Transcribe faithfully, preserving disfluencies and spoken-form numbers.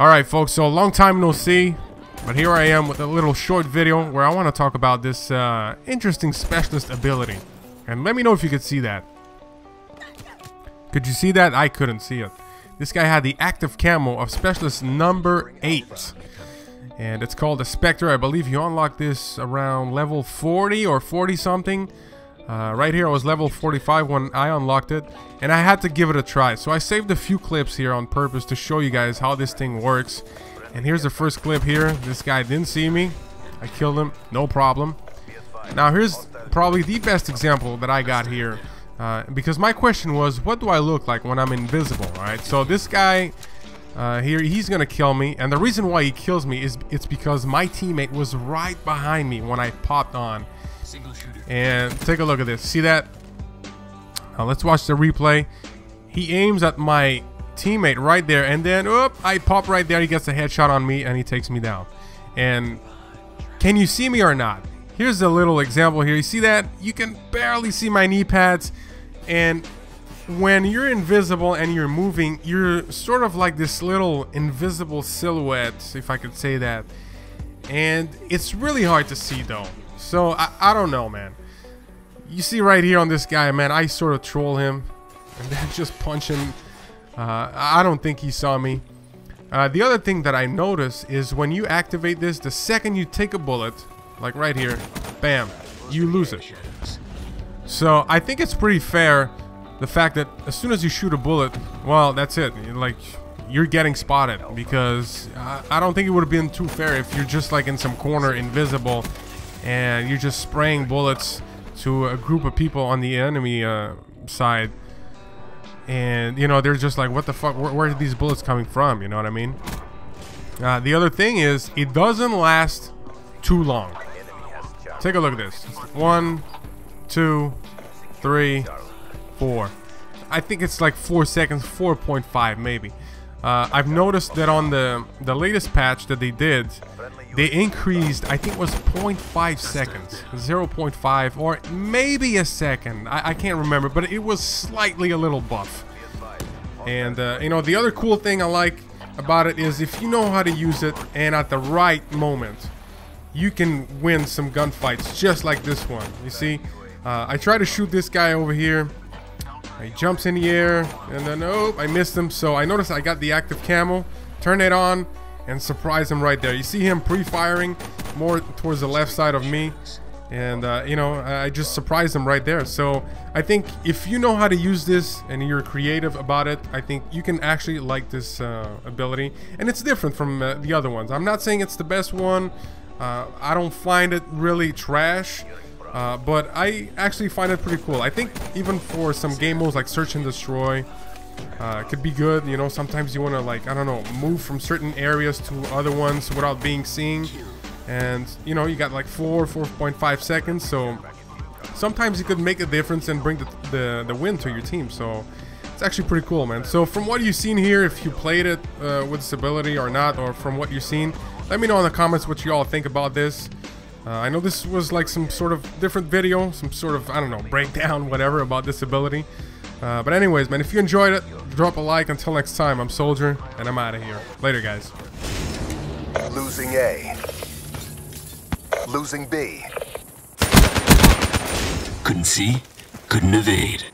Alright folks, so a long time no see, but here I am with a little short video where I want to talk about this uh, interesting specialist ability. And let me know if you could see that. Could you see that? I couldn't see it. This guy had the active camo of specialist number eight. And it's called the Spectre. I believe you unlock this around level forty or forty something. Uh, right here I was level forty-five when I unlocked it, and I had to give it a try. So I saved a few clips here on purpose to show you guys how this thing works. And here's the first clip here. This guy didn't see me. I killed him, no problem. Now here's probably the best example that I got here, uh, because my question was, what do I look like when I'm invisible? Alright, so this guy uh, here, he's gonna kill me, and the reason why he kills me is it's because my teammate was right behind me when I popped on. And take a look at this. See that? Now let's watch the replay. He aims at my teammate right there, and then oop, I pop right there. He gets a headshot on me and he takes me down. And can you see me or not? Here's a little example here. You see that? You can barely see my knee pads. And when you're invisible and you're moving, you're sort of like this little invisible silhouette, if I could say that. And it's really hard to see though. So I, I don't know, man. You see right here on this guy, man, I sort of troll him and then just punch him. uh, I don't think he saw me. Uh, the other thing that I notice is when you activate this, the second you take a bullet, like right here, bam, you lose it. So I think it's pretty fair, the fact that as soon as you shoot a bullet, well, that's it, like you're getting spotted, because I, I don't think it would have been too fair if you're just like in some corner invisible and you're just spraying bullets to a group of people on the enemy uh, side, and you know, they're just like, what the fuck, where, where are these bullets coming from? You know what I mean? Uh, the other thing is, it doesn't last too long. Take a look at this. One two three four, I think it's like four seconds, four point five maybe. Uh, I've noticed that on the the latest patch that they did, they increased, I think it was zero point five seconds, zero point five or maybe a second, I, I can't remember, but it was slightly a little buff. And uh, you know, the other cool thing I like about it is, if you know how to use it and at the right moment, you can win some gunfights just like this one. You see, uh, I try to shoot this guy over here. He jumps in the air, and then oh, I missed him. So I noticed I got the active camo, turn it on, and surprise him right there. You see him pre-firing more towards the left side of me, and uh, you know, I just surprised him right there. So I think if you know how to use this and you're creative about it, I think you can actually like this uh, ability, and it's different from uh, the other ones. I'm not saying it's the best one. Uh, I don't find it really trash. Uh, but I actually find it pretty cool. I think even for some game modes like search and destroy, uh, could be good. You know, sometimes you want to, like, I don't know, move from certain areas to other ones without being seen, and you know, you got like four, four point five seconds. So sometimes it could make a difference and bring the, the, the win to your team. So it's actually pretty cool, man. So from what you've seen here, if you played it uh, with this ability or not, or from what you've seen, let me know in the comments what you all think about this. Uh, I know this was like some sort of different video, some sort of, I don't know, breakdown, whatever, about this ability. Uh, but anyways, man, if you enjoyed it, drop a like. Until next time, I'm Soldier, and I'm out of here. Later, guys. Losing A. Losing B. Couldn't see, couldn't evade.